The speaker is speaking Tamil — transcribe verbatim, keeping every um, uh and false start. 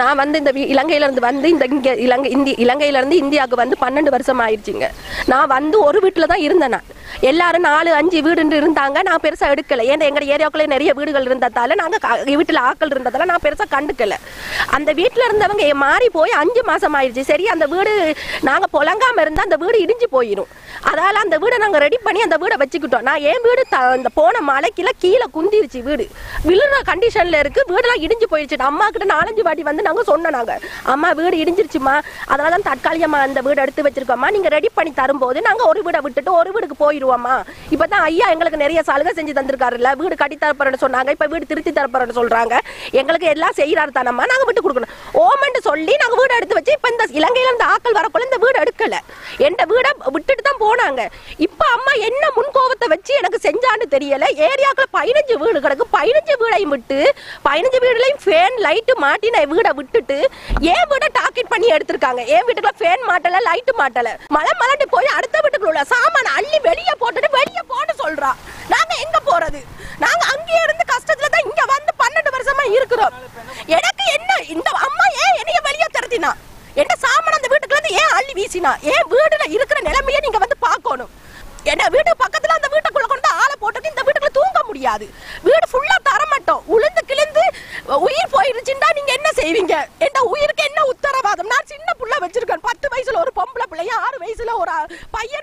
நான் வந்து இந்த இலங்கையிலேருந்து வந்து இந்த இங்கே இலங்கை இந்தி இலங்கையிலேருந்து இந்தியாவுக்கு வந்து பன்னெண்டு வருஷம் ஆயிடுச்சுங்க. நான் வந்து ஒரு வீட்டில் தான் இருந்தேன். நான் எல்லாரும் நாலு அஞ்சு வீடுன்னு இருந்தாங்க. நான் பெருசாக எடுக்கலை. ஏன்னா எங்கள் ஏரியாவுக்குள்ளே நிறைய வீடுகள் இருந்ததால் நாங்கள் வீட்டில் ஆக்கள் இருந்ததால் நான் பெருசாக கண்டுக்கலை. அந்த வீட்டில் இருந்தவங்க மாறி போய் அஞ்சு மாதம் ஆயிடுச்சு. சரி, அந்த வீடு நாங்கள் புலங்காமல் இருந்தால் அந்த வீடு இடிஞ்சு போயிடும். அதால் அந்த வீடை நாங்கள் ரெடி பண்ணி அந்த வீடை வச்சுக்கிட்டோம். நான் என் வீடு த இந்த போன மலைக்கெல்லாம் கீழே குந்திருச்சு. வீடு விழுற கண்டிஷனில் இருக்குது. வீடெல்லாம் இடிஞ்சு போயிடுச்சு. அம்மா கிட்ட நாலஞ்சு வாட்டி வந்து நாங்கள் சொன்னோம். நாங்கள் அம்மா வீடு இடிஞ்சிருச்சுமா, அதனால தான் தற்காலிகமாக அந்த வீடு எடுத்து வச்சுருக்கோம்மா, நீங்கள் ரெடி பண்ணி தரும்போது நாங்கள் ஒரு வீடை விட்டுட்டு ஒரு வீடுக்கு போயிடுவோம்மா. இப்போ தான் ஐயா எங்களுக்கு நிறைய சலுகை செஞ்சு தந்திருக்காருல்ல, வீடு கட்டி தரப்போறேன்னு சொன்னாங்க, இப்போ வீடு திருத்தி தரப்போறேன்னு சொல்கிறாங்க, எங்களுக்கு எல்லாம் செய்கிறாரு தானம்மா, நாங்கள் விட்டு கொடுக்கணும் ஓமென்ட்டு சொல்லி நாங்கள் வீடு எடுத்து வச்சு இப்போ இந்த இலங்கையில் இந்த ஆக்கள் வரக்குள்ள இந்த வீடு எடுக்கலை. எந்த வீடை விட்டுட்டு தான் போனாங்க. இப்போ அம்மா என்ன முன்கோபத்தை வச்சு எனக்கு செஞ்சான்னு தெரியலை. ஏரியாவுக்குள்ள பதினஞ்சு வீடு கிடக்கு. பதினஞ்சு வீடையும் விட்டு பதினஞ்சு வீடுலையும் ஃபேன் லைட்டு மாட்டின வீடை விட்டுட்டு ஏன் வீடை டார்கெட் பண்ணி எடுத்திருக்காங்க. ஏன் வீட்டுக்குள்ள ஃபேன் மாட்டலை, லைட்டு மாட்டலை, மழை மலட்டு போய் அடுத்த வீட்டுக்குள்ள சாமான அள்ளி வெளியே போட்டுட்டு வெளியே போட்டு சொல்கிறா. நாங்கள் எங்கே போகிறது? நாங்கள் அங்கேயே இருந்து கஷ்டத்தில் தான் இங்கே வந்து பன்னெண்டு வருஷமா இருக்கிறோம். எனக்கு என்ன இந்த அம்மா ஏன் என்னைய வெளியே திறத்தினா, என்ன சாமான அந்த வீட்டுக்குள்ளேருந்து ஏன் அள்ளி வீசினா, ஏன் வீடுல இருக்கிற நிலைமையை நீங்கள் வந்து பார்க்கணும். என்ன வீட்டு பக்கத்தில் அந்த வீட்டுக்குள்ளே கொண்டு ஆளை போட்டு இந்த வீட்டுக்குள்ளே தூங்க முடியாது. வீடு ஃபுல்லாக தரமாட்டோம். உளுந்து கிழிந்து உயிர் போயிருச்சுன்னா நீங்கள் என்ன செய்வீங்க? எந்த உயிருக்கு என்ன உத்தரவாதம்? நான் சின்ன பிள்ளை வச்சுருக்கேன். பத்து வயசில் ஒரு பொம்பளை பிள்ளைய, ஆறு வயசில் ஒரு பையன்.